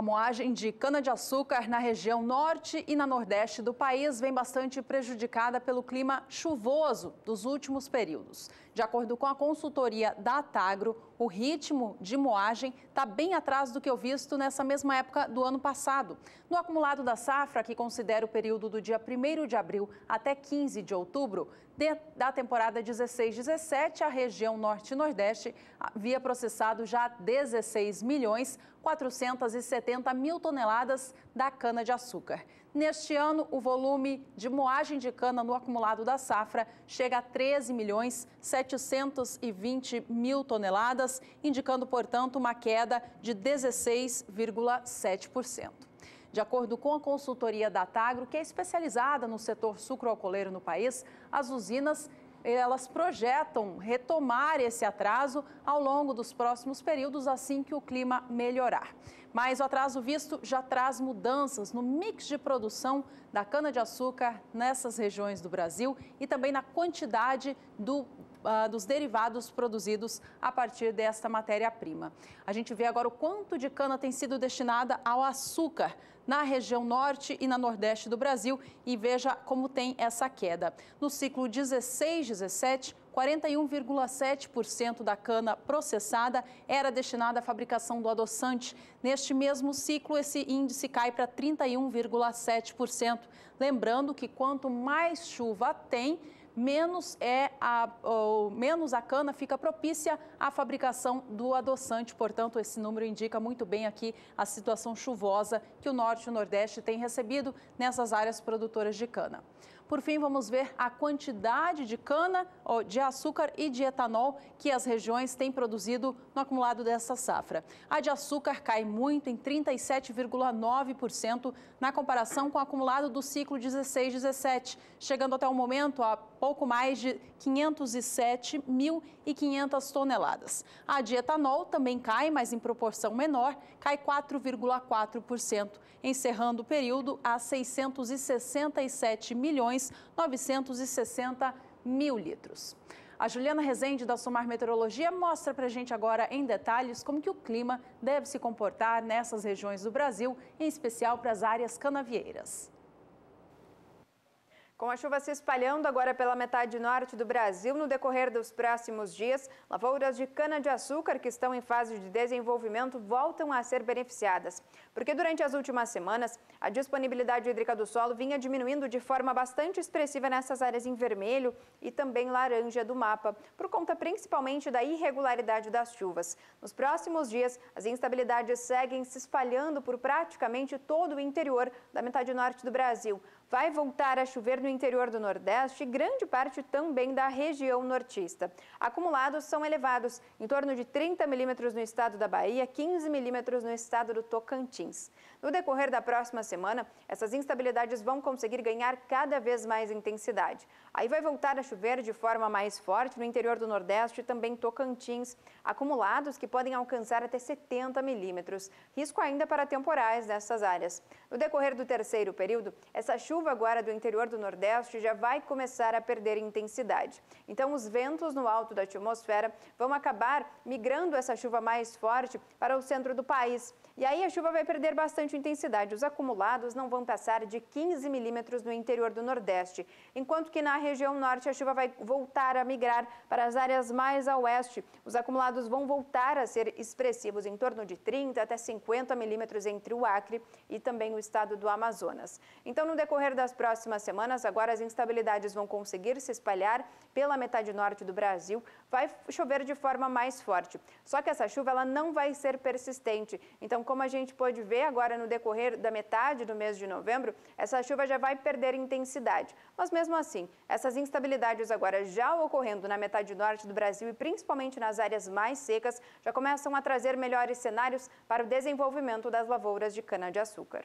A moagem de cana-de-açúcar na região norte e na nordeste do país vem bastante prejudicada pelo clima chuvoso dos últimos períodos. De acordo com a consultoria DATAGRO, o ritmo de moagem está bem atrás do que eu visto nessa mesma época do ano passado. No acumulado da safra, que considera o período do dia 1º de abril até 15 de outubro, da temporada 16-17, a região norte e nordeste havia processado já 16.470.000 toneladas da cana-de-açúcar. Neste ano, o volume de moagem de cana no acumulado da safra chega a 13.720.000 toneladas, indicando, portanto, uma queda de 16,7%. De acordo com a consultoria DATAGRO, que é especializada no setor sucroalcooleiro no país, as usinas elas projetam retomar esse atraso ao longo dos próximos períodos, assim que o clima melhorar. Mas o atraso visto já traz mudanças no mix de produção da cana-de-açúcar nessas regiões do Brasil e também na quantidade dos derivados produzidos a partir desta matéria-prima. A gente vê agora o quanto de cana tem sido destinada ao açúcar na região norte e na nordeste do Brasil e veja como tem essa queda. No ciclo 16-17, 41,7% da cana processada era destinada à fabricação do adoçante. Neste mesmo ciclo, esse índice cai para 31,7%. Lembrando que quanto mais chuva tem, menos a cana fica propícia à fabricação do adoçante. Portanto, esse número indica muito bem aqui a situação chuvosa que o Norte e o Nordeste têm recebido nessas áreas produtoras de cana. Por fim, vamos ver a quantidade de cana, de açúcar e de etanol que as regiões têm produzido no acumulado dessa safra. A de açúcar cai muito, em 37,9% na comparação com o acumulado do ciclo 16-17, chegando até o momento a pouco mais de 507.500 toneladas. A de etanol também cai, mas em proporção menor, cai 4,4%, encerrando o período a 667.960.000 litros. A Juliana Rezende, da Somar Meteorologia, mostra para a gente agora em detalhes como que o clima deve se comportar nessas regiões do Brasil, em especial para as áreas canavieiras. Com a chuva se espalhando agora pela metade norte do Brasil, no decorrer dos próximos dias, lavouras de cana-de-açúcar que estão em fase de desenvolvimento voltam a ser beneficiadas. Porque durante as últimas semanas, a disponibilidade hídrica do solo vinha diminuindo de forma bastante expressiva nessas áreas em vermelho e também laranja do mapa, por conta principalmente da irregularidade das chuvas. Nos próximos dias, as instabilidades seguem se espalhando por praticamente todo o interior da metade norte do Brasil. Vai voltar a chover no interior do Nordeste e grande parte também da região nortista. Acumulados são elevados, em torno de 30 milímetros no estado da Bahia, 15 milímetros no estado do Tocantins. No decorrer da próxima semana, essas instabilidades vão conseguir ganhar cada vez mais intensidade. Aí vai voltar a chover de forma mais forte no interior do Nordeste e também Tocantins, acumulados que podem alcançar até 70 milímetros. Risco ainda para temporais nessas áreas. No decorrer do terceiro período, essa chuva agora do interior do Nordeste já vai começar a perder intensidade. Então, os ventos no alto da atmosfera vão acabar migrando essa chuva mais forte para o centro do país. E aí a chuva vai perder bastante intensidade. Os acumulados não vão passar de 15 milímetros no interior do Nordeste, enquanto que na região norte a chuva vai voltar a migrar para as áreas mais a oeste. Os acumulados vão voltar a ser expressivos, em torno de 30 até 50 milímetros entre o Acre e também o estado do Amazonas. Então, no decorrer das próximas semanas, agora as instabilidades vão conseguir se espalhar pela metade norte do Brasil. Vai chover de forma mais forte, só que essa chuva ela não vai ser persistente. Então, como a gente pode ver agora no decorrer da metade do mês de novembro, essa chuva já vai perder intensidade. Mas mesmo assim, essas instabilidades agora já ocorrendo na metade norte do Brasil e principalmente nas áreas mais secas, já começam a trazer melhores cenários para o desenvolvimento das lavouras de cana-de-açúcar.